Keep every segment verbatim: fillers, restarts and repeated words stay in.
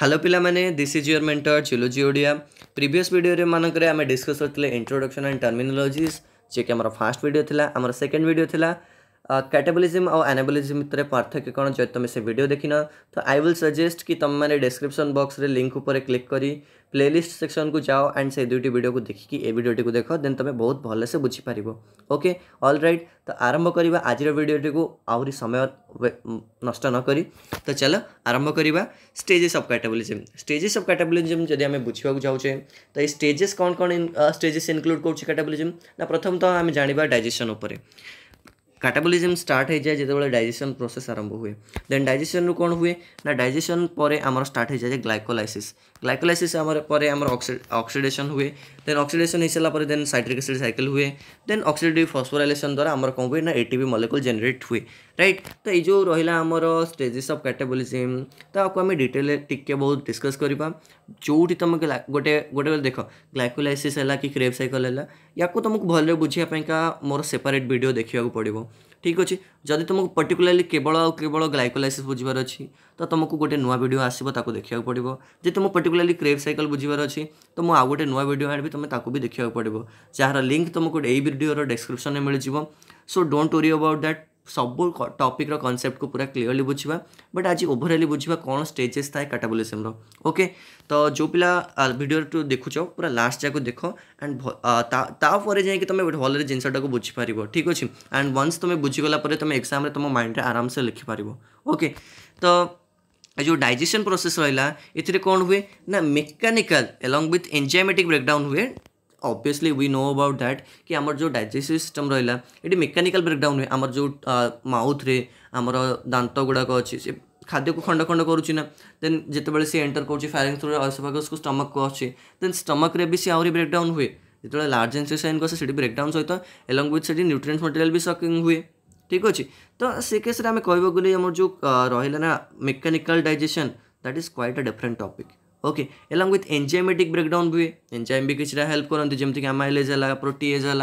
Hello पिला माने this is your mentor geology Odia previous video रे मानकरे आमे डिस्कस करथले इंट्रोडक्शन एंड टर्मिनोलॉजीज जे के हमर फर्स्ट वीडियो थिला हमर सेकंड वीडियो थिला कैटाबॉलिज्म और एनाबॉलिज्म रे पार्थक्य कोन जे तमे से वीडियो देखिनो तो आई विल सजेस्ट कि तम माने डिस्क्रिप्शन बॉक्स रे लिंक ऊपर क्लिक करी प्लेलिस्ट सेक्शन को जाओ एंड से दुटी वीडियो को देखि कि ए वीडियो टी को देखो देन तमे बहुत भले से बुझी पारिबो ओके ऑलराइट तो आरंभ करिवा आज रे वीडियो टी को आउरी समय नष्ट न करी तो चलो आरंभ करिवा stages of catabolism stages of catabolism जदी हमें बुझिवा को जाउचे तो ए स्टेजेस कोन कोन स्टेजेस इंक्लूड करछ कैटाबॉलिज्म ना प्रथम तो हम जानिबा डाइजेशन ऊपर कैटाबॉलिज्म स्टार्ट हो जाए जितेबाला डाइजेशन प्रोसेस आरंभ हुए देन डाइजेशन कौन हुए ना डाइजेशन पर आमर स्टार्ट हो जाए ग्लाइकोलाइसिस ग्लाइकोलाइसिस आमर पर आमर ऑक्सीडेशन हुए देन ऑक्सीडेशन हो सारा देन साइट्रिक एसिड साइकिल हुए देन ऑक्सीडेटिव फॉस्फोराइलेशन द्वारा आमर कौन हुए ना एटीपी मॉलिक्यूल जनरेट हुए राइट तो ये जो रहा आमर स्टेजेस ऑफ कैटाबॉलिज्म तो आपको आम डिटेल टिके बहुत डिस्कस करवा जोटी तुम गोटे गोटे देख ग्लाइकोलाइसिस है कि क्रेब्स साइकिल है या तुमको भले बुझापाईका मोर सेपरेट वीडियो देखा पड़ो ठीक अच्छे जदि तुमको पर्टिकुलरली केवल और केवल ग्लाइकोलाइसिस बुझार अच्छी तो तुमको गोटे नुआ वीडियो आसो ताको देखा पड़ो जे तुम पर्टिकुलरली क्रेब्स साइकिल बुझार अच्छी तो मुझे आउ गोटे नुआ वीडियो आने तुम ताको भी देखा पड़ो जार लिंक तुमको यही वीडियो डिस्क्रिप्शन में मिल जाव so don't worry about that सब टॉपिक रो कॉन्सेप्ट को पूरा क्लियरली बुझा बट आज ओभरअली बुझा कौन स्टेजेस था कैटाबॉलिज्म रो ओके तो जो पिला वीडियो टू देखुचो पूरा लास्ट जाक देख एंड तापर जा तुम भले जिनसा बुझीपार ठीक अच्छे एंड वन्स तुम बुझीगला तुम एक्जाम में तुम माइंड आराम से लिखिपार ओके तो जो डाइजेशन प्रोसेस रहा ये कौन हुए ना mechanical along with enzymatic breakdown हुए obviously we know about that कि आमर जो डाइजेस्टिव सिस्टम रहा ये मेकानिकल ब्रेकडाउन हुए आमर जो माउथ रे आमर दांत गुड़ाक अच्छे से खाद्य को खंड खंड करुचना देन जिते सी एंटर कर फायरिंग थ्रू आसपास को स्टमक को अच्छे देन स्टमक रे भी सी आहरी ब्रेकडाउन हुए जो लार्ज इंटेस्टाइन को से ब्रेकडाउन सहित एलॉन्ग विथ से न्यूट्रिएंट्स मटेरियल भी सकिंग हुए ठीक अच्छे तो से केस में आम कह गली आम जो रहा mechanical digestion that is quite a different topic okay along with enzymatic breakdown भी एंजाइम भी किसी हेल्प करते जमीक एमाइलेज है प्रोटीएज है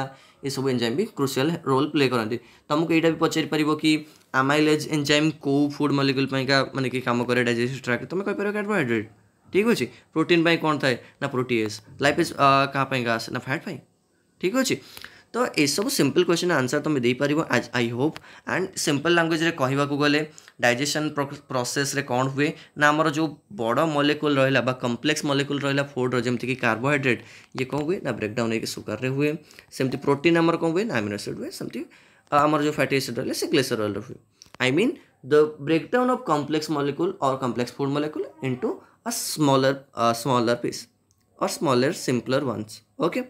ये सब एंजाइम भी क्रुशियल रोल प्ले करते तुमको यहाँ भी पचारि पार कि एमाइलेज एंजाइम को फूड मॉलिक्यूल माने कि काम करे डाइजेस्ट ट्रैक तुम कहीपर कार्बोहाइड्रेट ठीक अच्छे प्रोटीन पाई कौन थाए ना प्रोटीएज लाइपेज क्या ना फैट पाई ठीक अच्छे तो ये सब सिंपल क्वेश्चन आंसर तुम दे पार आज I hope and simple language रे कहवाक गले डाइजेशन प्रोसेस रे कौन हुए ना आमर जो बड़ मॉलिक्यूल रहा बा कम्प्लेक्स मॉलिक्यूल रहा फूड जमती कि कार्बोहाइड्रेट ये कौन हुए ना ब्रेकडाउन हो सुगर रे हुए सेमती प्रोटीन आमर कौन हुए ना अमीनो एसिड हुए सेमती आमर जो फैटी एसिड रहा से ग्लिसरॉल हुए I mean the breakdown of complex molecule और complex food molecule into a smaller smaller piece और स्मॉलर सिंपलर वन्स ओके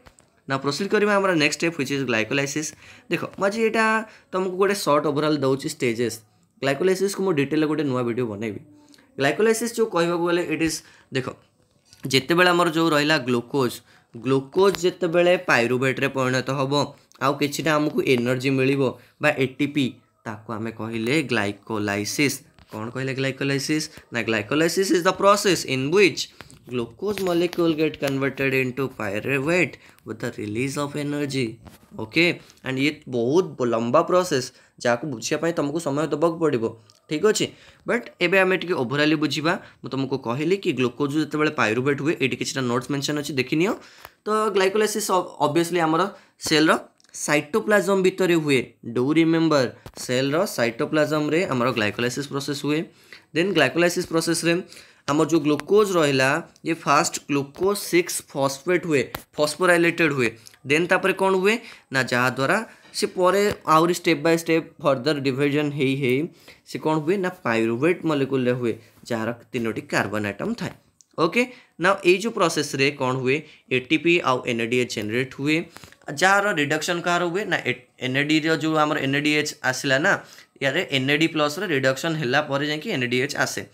ना प्रोसीड करिबा हमरा next step which is glycolysis देखो मजी एटा तुमको गोटे शॉर्ट ओवरऑल दउची स्टेजेस ग्लाइकोलाइसिस को मो डिटेल गोटे नुवा वीडियो बनैबी ग्लाइकोलाइसिस जो कहबा गले इट इज देखो जेते बेला हमर जो रहिला ग्लूकोज ग्लूकोज जेते बेले पाइरुवेट रे परिणत हबो आउ किछटा हमकु एनर्जी मिलिबो बा एटीपी ताको आमे कहिले ग्लाइकोलाइसिस कोन कहिले ग्लाइकोलाइसिस ना glycolysis is the process in which glucose molecule get converted into pyruvate with the release of energy okay and ये बहुत लंबा प्रोसेस जहाँ बुझापी तुमको समय देवाक पड़ो ठीक अच्छे बट एबे आम टे ओभरअली बुझा मुझे तुमको कहली कि ग्लूकोज जो पाइरुवेट हुए ये किसी नोट्स मेंशन अच्छी देखनी तो ग्लाइकोलाइसिस ऑब्वियसली आमर सेल साइटोप्लाज्म भितर हुए डू रिमेम्बर सेल साइटोप्लाज्म रे आमर ग्लाइकोलाइसिस प्रोसेस हुए देन ग्लाइकोलाइसिस प्रोसेस रे आमर जो ग्लूकोज रहिला ये फास्ट ग्लूकोज सिक्स फॉस्फेट हुए फॉस्फोराइलेटेड हुए देन तापरे कौन हुए ना जहा द्वारा से पर आउरी step by step further division हेई हेई से कौन हुए ना पाइरुवेट मॉलिक्यूल हुए जार तीनोटी कार्बन आइटम थाए ओके ना ये जो प्रोसेस रे कौन हुए एटीपी आउ एनएडीएच जनरेट हुए जार रिडक्शन कहार हुए ना एनएडी जो आमर एनएडीएच आसला ना यार एनएडी प्लस रिडक्शन होला पर जाय कि एनएडीएच आसे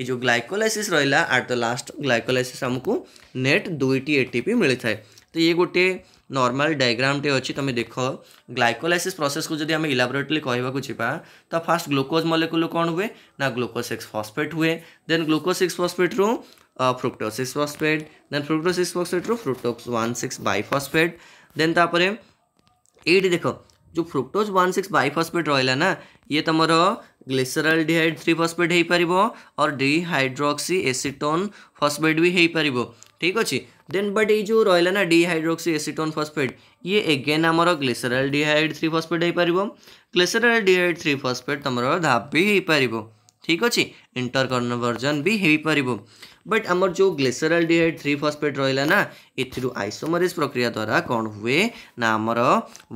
ये जो ग्लाइकोलाइसिस रहा आट द लास्ट ग्लाइकोलाइसिस आमको नेट दुईटी एटीपी मिली थाए तो ये गोटे नॉर्मल डायग्राम टे अच्छी तुम देख ग्लाइकोलाइसिस प्रोसेस को जब आम इलाबोरेटली कहवाक जावा तो फास्ट ग्लूकोज मॉलिक्यूल कौन हुए ना ग्लूकोज सिक्स फॉस्फेट हुए देन ग्लूकोज सिक्स फॉस्फेट रु fructose six phosphate then fructose six phosphate रु fructose one six biphosphate then तापर ये देख जो फ्रुक्टोज वन सिक्स बाइफॉस्फेट रहा ना ये तुम ग्लिसरल डिहाइड्री फॉस्फेट हो पार और डिहाइड्रोक्सी एसीटोन फॉस्फेट भी हो पार ठीक अच्छे देन बट ये जो रहा ना डिहाइड्रोक्सी एसीटोन फॉस्फेट ये एगेन आमर ग्लिसरल डिहाइड्री फॉस्फेट हो पार ग्लिसरल डिहाइड्री फॉस्फेट तुम धाप भी हो पार ठीक अच्छे इंटरकन्वर्जन भी हो पार बट आमर जो ग्लिसरल डिहाइड थ्री फॉस्फेट रहा ना एथि आइसोमरेज प्रक्रिया द्वारा कौन हुए ना आमर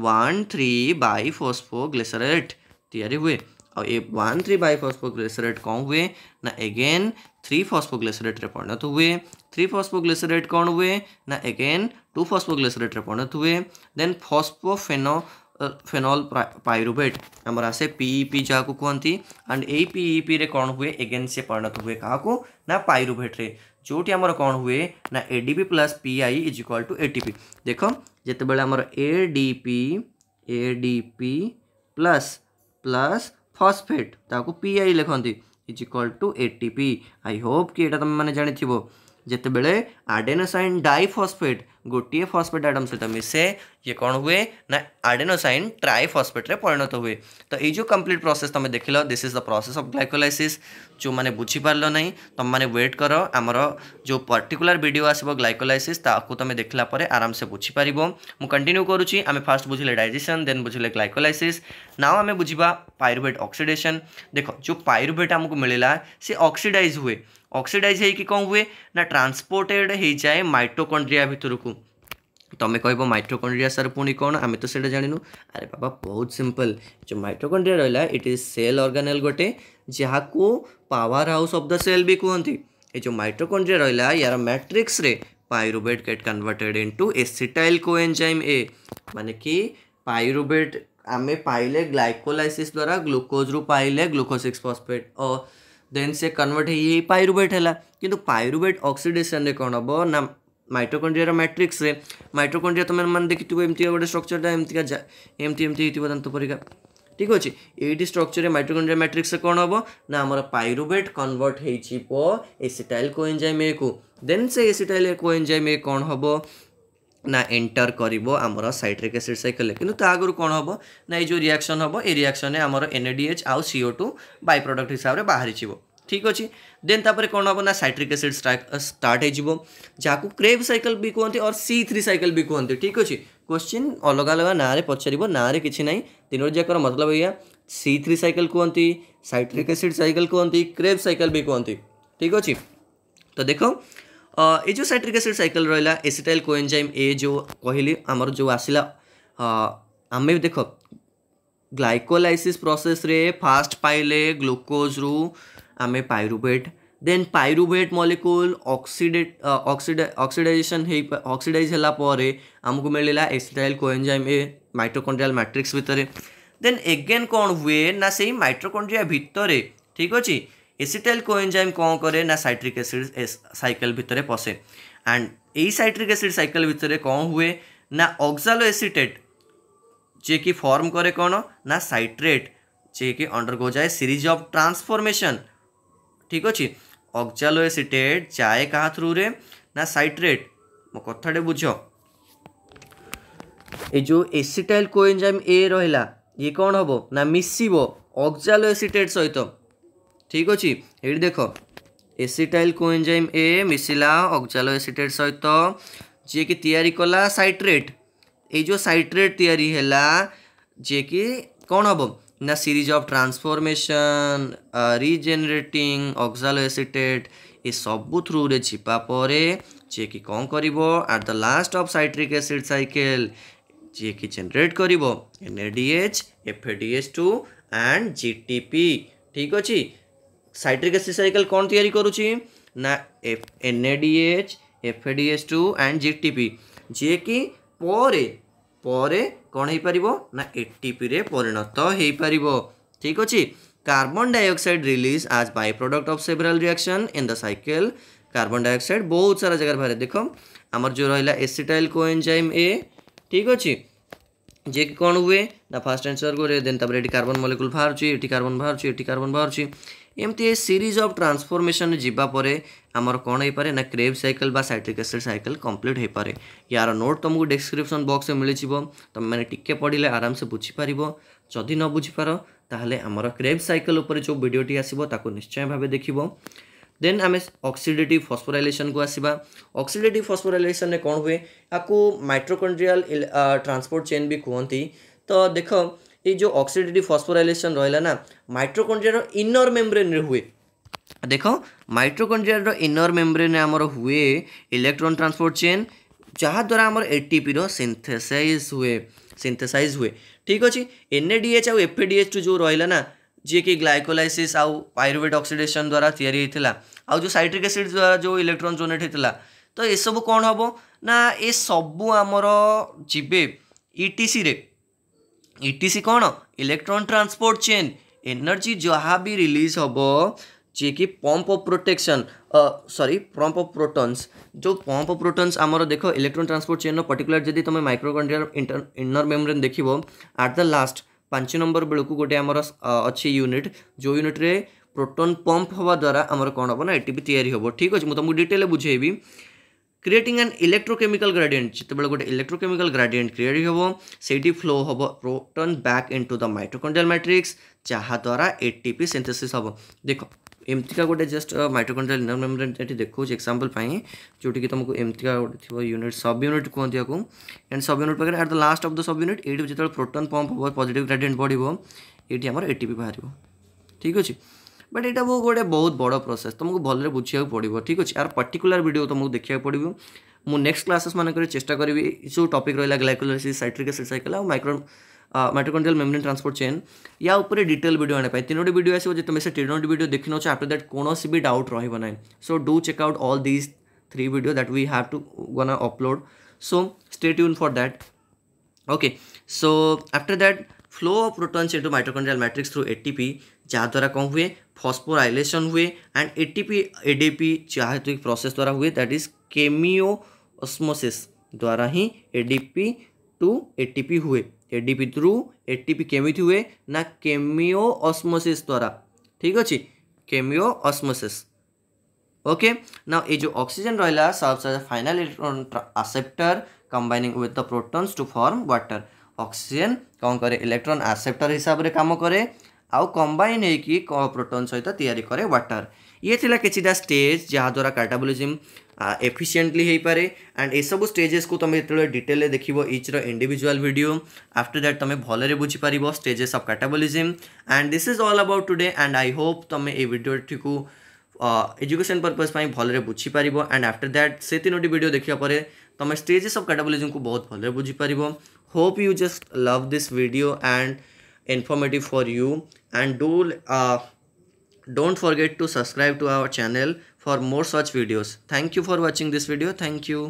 one three bisphosphoglycerate तैयारी हुए और ए one three bisphosphoglycerate कौन हुए ना एगेन थ्री फॉस्फो ग्लिसरेट रे परिणत हुए थ्री फॉस्फो ग्लिसरेट कौन हुए ना एगेन टू फॉस्फो ग्लिसरेट रे परिणत हुए देन फॉस्फोफेनो फेनोल पाइरुवेट आमर आसे पीईपी जहाँ को कहती एंड यही पीईपी रे कौन हुए एगेन से परिणत हुए क्या ना पाइरुवेट रे जोटी आमर कौन हुए ना ADP plus PI is equal to ATP देख जितेबाला आमर ADP ADP plus plus phosphate ताकू पीआई लिखती is equal to ATP I hope कि यहाँ तुम मैंने जानी जितेबले आडेनोसाइन डाइफॉस्फेट गोटे फॉस्फेट आइटम सहित मिसे ये कौन हुए ना आडेनोसाइन ट्राइफॉस्फेट रे परिणत हुए तो ये जो कंप्लीट प्रोसेस तुम देख लो this is the process of glycolysis जो मैंने बुझी पारल नहीं तुम मैंने वेट कर आमर जो पर्टिकुलर वीडियो आसो ग्लाइकोलाइसिस ताकू तुम देखला परे आराम से बुझी पारिबो मु कंटिन्यू करूची आमे फास्ट बुझिले डाइजेशन देन बुझिले ग्लाइकोलाइसिस नाउ आमे बुझिबा पाइरुवेट ऑक्सीडेशन देखो जो पाइरुवेट हमको मिलला से ऑक्सीडाइज हुए ऑक्सीडाइज है कि कौन हुए ना ट्रांसपोर्टेड हो जाए माइटोकॉन्ड्रिया भीतर को तुम्हें तो कह माइटोकॉन्ड्रिया सर पुणी कौन आम तो से जानू अरे बाबा बहुत सिंपल जो माइटोकॉन्ड्रिया रहा इट इज सेल ऑर्गेनेल गोटे जहाँ को power house of the cell भी कहते ये जो माइटोकॉन्ड्रिया रहा यार मैट्रिक्स रे pyruvate gate converted into acetyl coenzyme A माने कि पाइरुवेट आम पाइले ग्लाइकोलाइसिस द्वारा ग्लूकोज रु पाइले ग्लूकोज सिक्स फॉस्फेट और देन से कन्वर्ट हो पाइरुवेट है किंतु पाइरुवेट ऑक्सीडेशन रे कौन हम ना माइटोकॉन्ड्रिया मैट्रिक्स रे माइटोकॉन्ड्रिया तुम मैंने देखी एमती गोटे स्ट्रक्चरटा एमती एमती एमती हो दांत परिका ठीक अच्छे ये स्ट्रक्चर माइटोकॉन्ड्रिया मैट्रिक्स रे कौन हम ना आमर पाइरुवेट कन्वर्ट हो एसिटाइल कोएंजाइम ए को देन से एसिटाइल कोएंजाइम ए कौन हम ना एंटर करिबो आमर साइट्रिक एसिड साइकल किंतु ता आगुरु कौन हम ना ये जो रिएक्शन हम ये रिएक्शन आमर एनएडीएच आउ सीओ2 बाय प्रोडक्ट हिसाब से बाहर ठीक अच्छे देन तापर कौन हम ना साइट्रिक एसिड स्टार्ट हो जाकु क्रेब साइकल भी कहते और सी थ्री साइकल भी कहते ठीक अच्छे क्वेश्चन अलग अलग ना पचार ना कि ना तीनों जाकर मतलब या सी थ्री साइकल कहती साइट्रिक एसिड साइकल कहती क्रेब साइकल भी कहती ठीक अच्छे तो देख ये जो साइट्रिक एसिड साइकल रहा एसिटाइल कोएंजाइम ए जो कहली आमर जो आसला आम देख ग्लाइकोलाइसिस प्रोसेस रे फास्ट पाइले ग्लूकोज रु आमे pyruvate then pyruvate molecule oxidate oxide oxidisation oxidise होला परे हमको मिलला acetyl coenzyme A mitochondrial matrix भितरे देन एगेन कौन हुए ना से माइटोकॉन्ड्रिया भितरे ठीक अच्छे एसिटाइल कोएंजाइम कौन करे ना साइट्रिक एसिड साइकिल भितरे पसे एंड यही साइट्रिक एसिड साइकिल भितरे कौन हुए ना ऑक्सालो एसिटेट जे कि फॉर्म करे कौन ना साइट्रेट जे कि अंडरगो जाए सीरीज ऑफ ट्रांसफॉर्मेशन ठीक अच्छे ऑक्सालो एसिटेट जाए क्या थ्रु रे ना साइट्रेट मो कथाटे बुझ ये जो एसिटाइल कोएंजाइम ए रहा ये कौन हम ना मिसिबो ऑक्सालो एसिटेट सहित ठीक अच्छे ये देख एसिटाइल कोएंजाइम ए मिसिला ऑक्सालो एसिटेट सहित जे कि तैयारी कला साइट्रेट ये जो साइट्रेट तैयारी हैला जे कि कौन हम ना series of transformation regenerating oxaloacetate ये सब थ्रु रे जीवा परे जे कि कौन करिवो at the last of citric acid cycle जे कि जनरेट करिवो एनएडीएच एफएडीएच2 एंड जीटीपी ठीक अछि साइट्रिक एसिड साइकिल कौन तैयारी करूची ना एनएडीएच एफएडीएच2 एंड जीटीपी जे कि परे परे कौन हो पार ना एटीपी रे परिणत हो पार ठीक अच्छे carbon dioxide release as by product of several reaction in the cycle carbon dioxide बहुत सारा जगह बाहर देख आमर जो रहा एसिटाइल कोएंजाइम ए ठीक अच्छे जे कि कौन हुए ना फास्ट आंसर को देन कार्बन मॉलिक्यूल बाहर कार्बन बाहर कार्बन बाहर एमती सीरीज ऑफ ट्रांसफॉर्मेशन जीवा पर आमर कौन हो पारे ना क्रेब साइकिल बा साइट्रिक एसिड साइकिल कंप्लीट हो पारे। यार नोट तुमको डिस्क्रिप्शन बॉक्स में मिल तुम मैंने टिके पढ़ले आराम से बुझीपर। जदि न बुझीपार ताहले आमर क्रेब साइकिल उपर जो भिडियोटी आसीबो ताको निश्चय भाव देखिबो। देन आम ऑक्सीडेटिव फॉस्फोराइलेशन को आसीबा। ऑक्सीडेटिव फॉस्फोराइलेशन ने कौन हुए आपको माइटोकॉन्ड्रियल ट्रांसपोर्ट चेन भी कहती। तो देख ये जो ऑक्सीडेटिव फॉस्फोराइलेशन रहा ना माइटोकॉन्ड्रिया इनर मेम्ब्रेन रे हुए। देख माइटोकॉन्ड्रिया इनर मेम्ब्रेन आमर हुए इलेक्ट्रॉन ट्रांसपोर्ट चेन जहाद्वारा आमर एटीपी रो सिंथेसाइज हुए सिंथेसाइज हुए। ठीक अच्छे एनएडीएच आउ एफएडीएच टू जो रहा ना जी कि ग्लाइकोलाइसिस आउ पाइरुवेट ऑक्सीडेशन द्वारा या आउ जो साइट्रिक एसिड द्वारा जो इलेक्ट्रॉन डोनेट होता। तो ये सब कौन हम ना ये सबू आमर जीवे ईटीसी रे। ईटीसी कौन इलेक्ट्रॉन ट्रांसपोर्ट चेन एनर्जी जहाँ भी रिलीज हम जी कि pump of protection sorry pump of protons जो पंप ऑफ प्रोटॉन्स आमर देख इलेक्ट्रॉन ट्रांसपोर्ट चेन पर्टिकुलर जब तुम माइक्रोकॉन्ड्रियल इंटर इनर मेम्ब्रेन देखो एट द लास्ट पांच नंबर बेलू गोटे आमर अच्छी यूनिट जो यूनिट रे प्रोटॉन पंप हवा द्वारा आमर कौन हम ना एटीपी तैयारी हो। ठीक अच्छे मुझे तुमको डिटेल बुझेबी। क्रिएटिंग एन इलेक्ट्रोकेमिकल ग्रेडिएंट जिते गोटे इलेक्ट्रोकेमिकल ग्रेडिएंट क्रिएट हम से फ्लो हम proton back into the mitochondrial matrix जहाद्वारा एटीपी सिंथेसिस हम। देख एमती गोटे जस्ट माइटोकॉन्ड्रियल इनर मेम्ब्रेन देखो एक्जाम्पल जोटी कि तुमको एमती गोटे थोड़ा यूनिट सब यूनिट कहते हैं एंड सब यूनिट पाखे at the last of the सब यूनिट ये जो प्रोटॉन पंप हम पॉजिटिव ग्रेडिएंट बढ़ ये आम एटीपी बाहर। ठीक अच्छे बट यहाँ गोटे बहुत बड़ा प्रोसेस तुमको भले बुझा पड़ो। ठीक अच्छे यार पर्टिकुलर वीडियो तुमको देखा पड़ो। मु नेक्स्ट क्लासेस मानक चेस्टा करी जो टॉपिक रहा ग्लाइकोलाइसिस साइट्रिक एसिड साइकिल और micro mitochondrial membrane transport chain या ऊपर डिटेल वीडियो आने तीनोटी वीडियो आसो जो तुम से तीनोटी वीडियो देखी नौ आफ्टर दैट कौन भी डाउट रहा ना। So do check out all these three video that we have to gonna upload. So stay tune for that. Okay so after that flow of protons into mitochondrial matrix through ATP जहाद्वारा कौन हुए phosphorylation हुए and ATP ADP जहाँ process द्वारा हुए that is chemiosmosis द्वारा ही ADP to ATP हुए। एडीपी थ्रू एटीपी केमिथि हुए ना केमियोस्मोसिस द्वारा। ठीक अच्छे केमियोस्मोसिस। ओके ना ये जो ऑक्सीजन रहा serves as a final electron acceptor combining with the protons to form water. Oxygen कौन करे इलेक्ट्रॉन एक्सेप्टर हिसाब से काम करे आउ कंबाइन होइकि प्रोटॉन सहित तैयारी करे वाटर। ये थिला किछिटा स्टेज जहाँ द्वारा कैटाबॉलिज्म एफिशिएंटली हो पारे एंड ये सब स्टेजेस को तुम जो डिटेल देखो इच रो इंडिविजुअल वीडियो आफ्टर दैट तुम भले बुझी पारिबो stages of catabolism. And this is all about today and I hope तुम ए वीडियो टी को एजुकेशन पर्पस भले बुझी पारिबो एंड आफ्टर दैट से तीनोटी वीडियो देखिया परे तुम स्टेजेस ऑफ कैटाबॉलिज्म को बहुत भले बुझी पारिबो। Hope you just love this video and informative for you, and do uh, don't forget to subscribe to our channel for more such videos. Thank you for watching this video. Thank you.